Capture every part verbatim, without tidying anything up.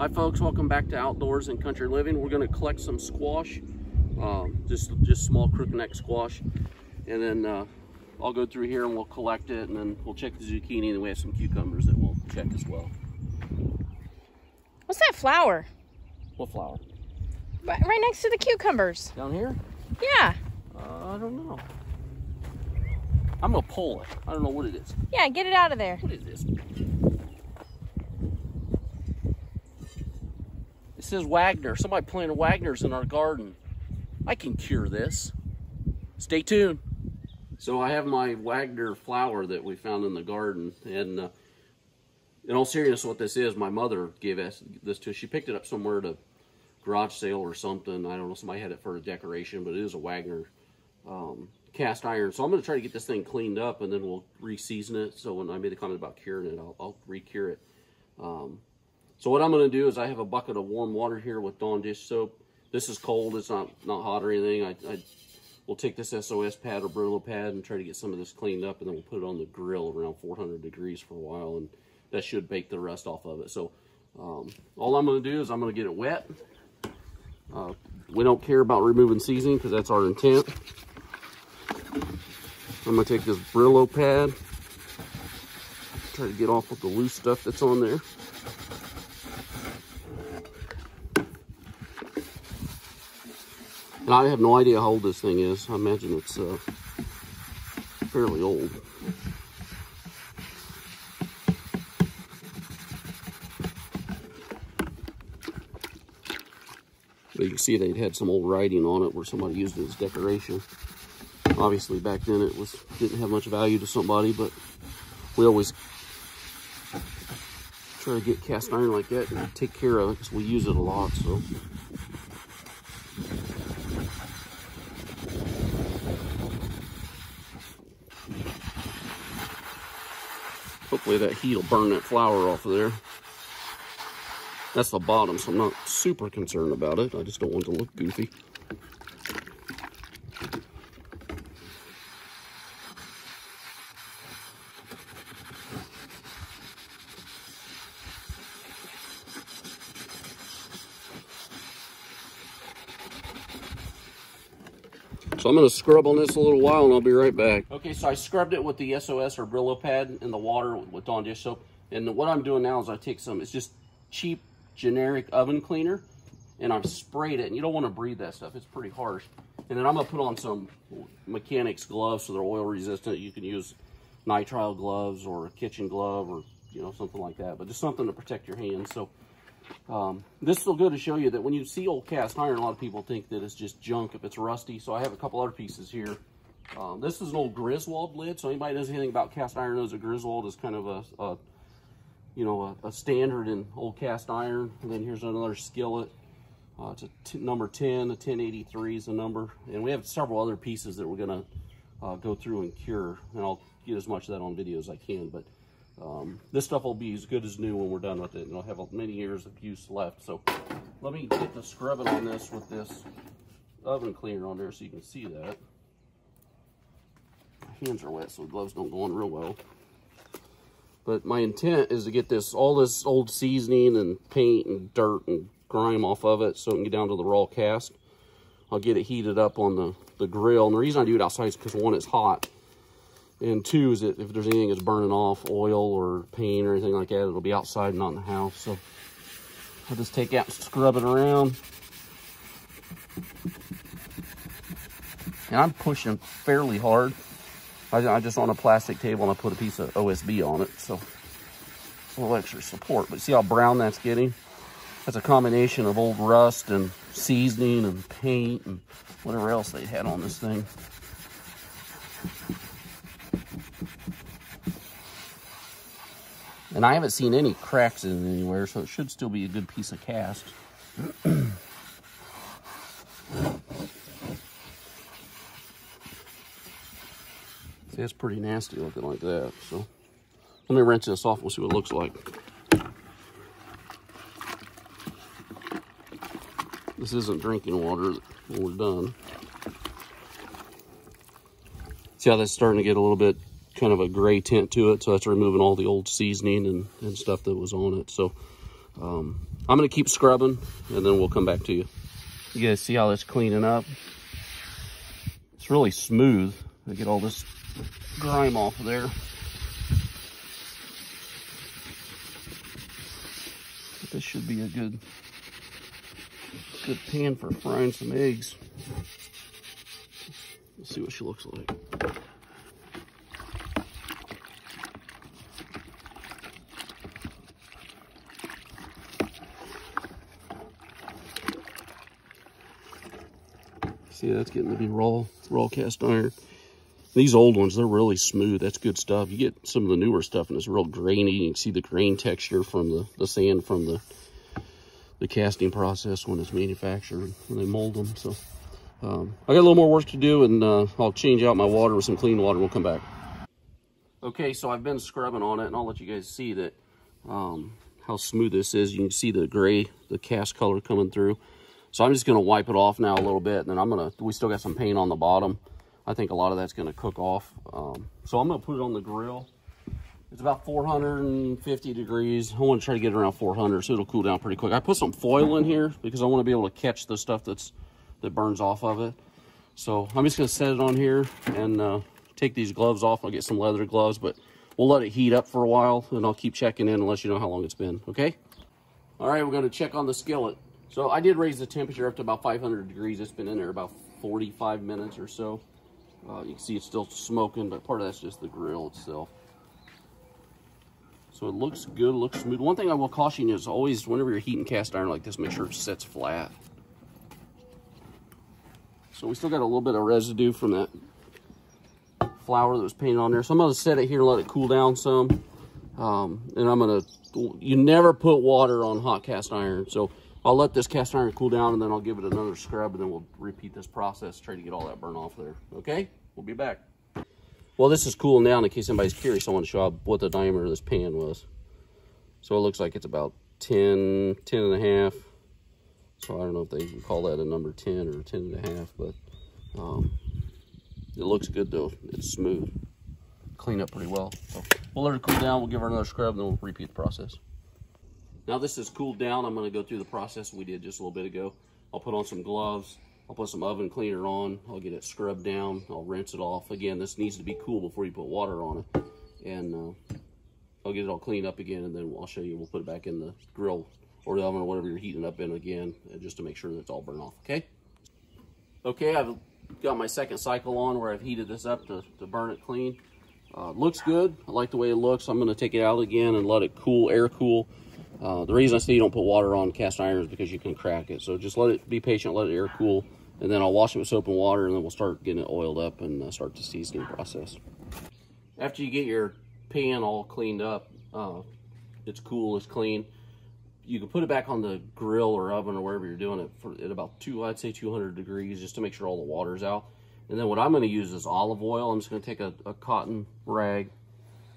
Hi folks, welcome back to Outdoors and Country Living. We're going to collect some squash, um, just just small crookneck squash, and then uh, I'll go through here and we'll collect it, and then we'll check the zucchini, and we have some cucumbers that we'll check as well. What's that flower? What flower? Right, right next to the cucumbers. Down here? Yeah. Uh, I don't know. I'm going to pull it. I don't know what it is. Yeah, get it out of there. What is this? It says Wagner. Somebody planted Wagners in our garden. I can cure this. Stay tuned. So I have my Wagner flower that we found in the garden. And uh, in all seriousness, what this is, my mother gave us this to. She picked it up somewhere at a garage sale or something. I don't know. Somebody had it for a decoration, but it is a Wagner um, cast iron. So I'm going to try to get this thing cleaned up, and then we'll re-season it. So when I made a comment about curing it, I'll, I'll re-cure it. Um, so what I'm going to do is I have a bucket of warm water here with Dawn dish soap. This is cold. It's not, not hot or anything. I, I will take this S O S pad or Brillo pad and try to get some of this cleaned up, and then we'll put it on the grill around four hundred degrees for a while, and that should bake the rust off of it. So um, all I'm going to do is I'm going to get it wet. Uh, we don't care about removing seasoning because that's our intent. I'm going to take this Brillo pad, try to get off with the loose stuff that's on there. And I have no idea how old this thing is. I imagine it's uh, fairly old. But you can see they'd had some old writing on it where somebody used it as decoration. Obviously, back then it was didn't have much value to somebody, but we always try to get cast iron like that and take care of it because we use it a lot. So, hopefully that heat will burn that flour off of there. That's the bottom, so I'm not super concerned about it. I just don't want it to look goofy. So I'm going to scrub on this a little while, and I'll be right back. Okay, so I scrubbed it with the S O S or Brillo pad in the water with Dawn dish soap. And what I'm doing now is I take some, it's just cheap, generic oven cleaner, and I've sprayed it. And you don't want to breathe that stuff. It's pretty harsh. And then I'm going to put on some mechanic's gloves so they're oil resistant. You can use nitrile gloves or a kitchen glove or, you know, something like that. But just something to protect your hands. So Um, this will go to show you that when you see old cast iron, a lot of people think that it's just junk if it's rusty. So I have a couple other pieces here. Um, this is an old Griswold lid. So anybody that knows anything about cast iron knows that Griswold is kind of a, a you know, a, a standard in old cast iron. And then here's another skillet. Uh, it's a t number ten, a ten eighty-three is the number. And we have several other pieces that we're going to uh, go through and cure. And I'll get as much of that on video as I can, but Um, this stuff will be as good as new when we're done with it, and it'll have many years of use left. So let me get to scrubbing on this with this oven cleaner on there so you can see that. My hands are wet, so the gloves don't go on real well. But my intent is to get this, all this old seasoning and paint and dirt and grime off of it so it can get down to the raw cast. I'll get it heated up on the, the grill. And the reason I do it outside is because, one, it's hot. And two is that if there's anything that's burning off, oil or paint or anything like that, it'll be outside, not in the house. So I'll just take out and scrub it around. And I'm pushing fairly hard. I, I just on a plastic table, and I put a piece of O S B on it. So a little extra support. But see how brown that's getting? That's a combination of old rust and seasoning and paint and whatever else they had on this thing. And I haven't seen any cracks in it anywhere, so it should still be a good piece of cast. See, that's pretty nasty looking like that. So let me rinse this off and we'll see what it looks like. This isn't drinking water when we're done. See how that's starting to get a little bit kind of a gray tint to it, so that's removing all the old seasoning and, and stuff that was on it. So um, I'm gonna keep scrubbing and then we'll come back to you. You guys see how that's cleaning up? It's really smooth. I get all this grime off of there. But this should be a good, good pan for frying some eggs. Let's see what she looks like. See, that's getting to be raw, raw cast iron. These old ones, they're really smooth. That's good stuff. You get some of the newer stuff and it's real grainy. You can see the grain texture from the, the sand from the, the casting process when it's manufactured, when they mold them. So um, I got a little more work to do, and uh, I'll change out my water with some clean water. We'll come back. Okay, so I've been scrubbing on it, and I'll let you guys see that um, how smooth this is. You can see the gray, the cast color coming through. So I'm just gonna wipe it off now a little bit, and then I'm gonna, we still got some paint on the bottom. I think a lot of that's gonna cook off. Um, so I'm gonna put it on the grill. It's about four hundred fifty degrees. I wanna try to get it around four hundred, so it'll cool down pretty quick. I put some foil in here because I wanna be able to catch the stuff that's that burns off of it. So I'm just gonna set it on here and uh, take these gloves off. I'll get some leather gloves, but we'll let it heat up for a while, and I'll keep checking in and let you know how long it's been, okay? All right, we're gonna check on the skillet. So I did raise the temperature up to about five hundred degrees. It's been in there about forty-five minutes or so. Uh, you can see it's still smoking, but part of that's just the grill itself. So it looks good, looks smooth. One thing I will caution you is always, whenever you're heating cast iron like this, make sure it sets flat. So we still got a little bit of residue from that flour that was painted on there. So I'm gonna set it here and let it cool down some. Um, and I'm gonna, you never put water on hot cast iron. So I'll let this cast iron cool down, and then I'll give it another scrub, and then we'll repeat this process, try to get all that burn off there. Okay, we'll be back. Well, this is cooling down. In case anybody's curious, I want to show up what the diameter of this pan was. So it looks like it's about ten, ten and a half. So I don't know if they can call that a number ten or ten and a half, but um, it looks good though. It's smooth, cleaned up pretty well. So we'll let it cool down. We'll give her another scrub, and then we'll repeat the process. Now this is cooled down. I'm going to go through the process we did just a little bit ago. I'll put on some gloves. I'll put some oven cleaner on. I'll get it scrubbed down. I'll rinse it off. Again, this needs to be cool before you put water on it. And uh, I'll get it all cleaned up again, and then I'll show you. We'll put it back in the grill or the oven or whatever you're heating up in again, just to make sure that it's all burned off, okay? Okay, I've got my second cycle on where I've heated this up to, to burn it clean. Uh, looks good. I like the way it looks. I'm going to take it out again and let it cool, air cool. Uh, the reason I say you don't put water on cast iron is because you can crack it. So just let it be patient, let it air cool, and then I'll wash it with soap and water, and then we'll start getting it oiled up and uh, start the seasoning process. After you get your pan all cleaned up, uh, it's cool, it's clean. You can put it back on the grill or oven or wherever you're doing it for, at about two, I'd say two hundred degrees, just to make sure all the water's out. And then what I'm going to use is olive oil. I'm just going to take a, a cotton rag.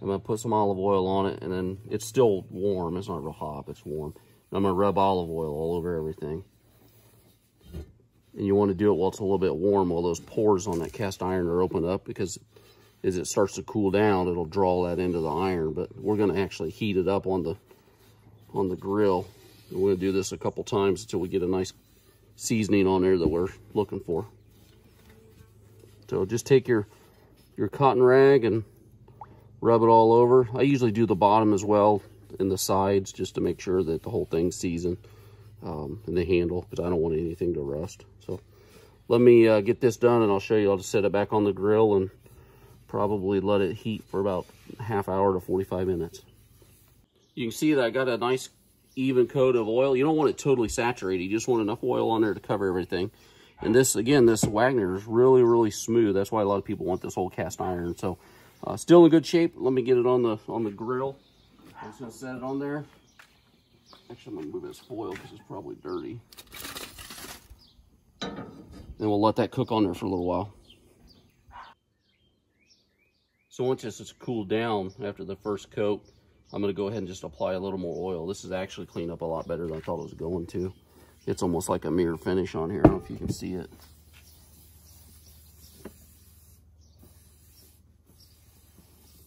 I'm gonna put some olive oil on it, and then it's still warm. It's not real hot, it's warm. And I'm gonna rub olive oil all over everything. And you wanna do it while it's a little bit warm, while those pores on that cast iron are opened up, because as it starts to cool down, it'll draw that into the iron. But we're gonna actually heat it up on the, on the grill. And we're gonna do this a couple times until we get a nice seasoning on there that we're looking for. So just take your, your cotton rag and rub it all over. I usually do the bottom as well and the sides, just to make sure that the whole thing's seasoned, um, and the handle, because I don't want anything to rust. So let me uh, get this done, and I'll show you how to set it back on the grill and probably let it heat for about a half hour to forty-five minutes. You can see that I got a nice even coat of oil. You don't want it totally saturated. You just want enough oil on there to cover everything. And this, again, this Wagner is really, really smooth. That's why a lot of people want this whole cast iron. So Uh, still in good shape. Let me get it on the on the grill. I'm just gonna set it on there. Actually, I'm gonna move this foil because it's probably dirty. And we'll let that cook on there for a little while. So once this is cooled down after the first coat, I'm gonna go ahead and just apply a little more oil. This is actually cleaned up a lot better than I thought it was going to. It's almost like a mirror finish on here. I don't know if you can see it.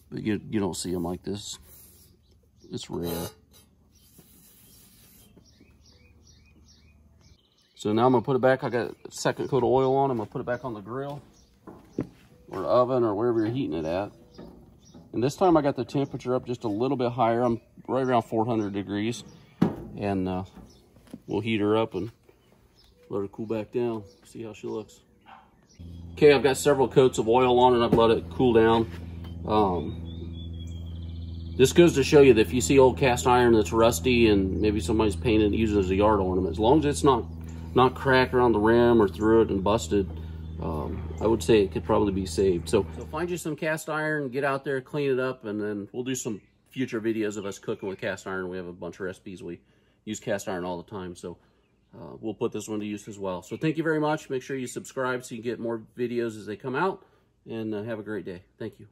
But you, you don't see them like this. It's rare. So now I'm gonna put it back. I got a second coat of oil on. I'm gonna put it back on the grill or the oven or wherever you're heating it at. And this time I got the temperature up just a little bit higher. I'm right around four hundred degrees, and uh, we'll heat her up and let her cool back down. See how she looks. Okay, I've got several coats of oil on and I've let it cool down. Um, This goes to show you that if you see old cast iron that's rusty and maybe somebody's painted it using it as a yard ornament, as long as it's not not cracked around the rim or through it and busted, um, I would say it could probably be saved. So, so find you some cast iron, get out there, clean it up, and then we'll do some future videos of us cooking with cast iron. We have a bunch of recipes. We use cast iron all the time, so uh, we'll put this one to use as well. So thank you very much. Make sure you subscribe so you can get more videos as they come out, and uh, have a great day. Thank you.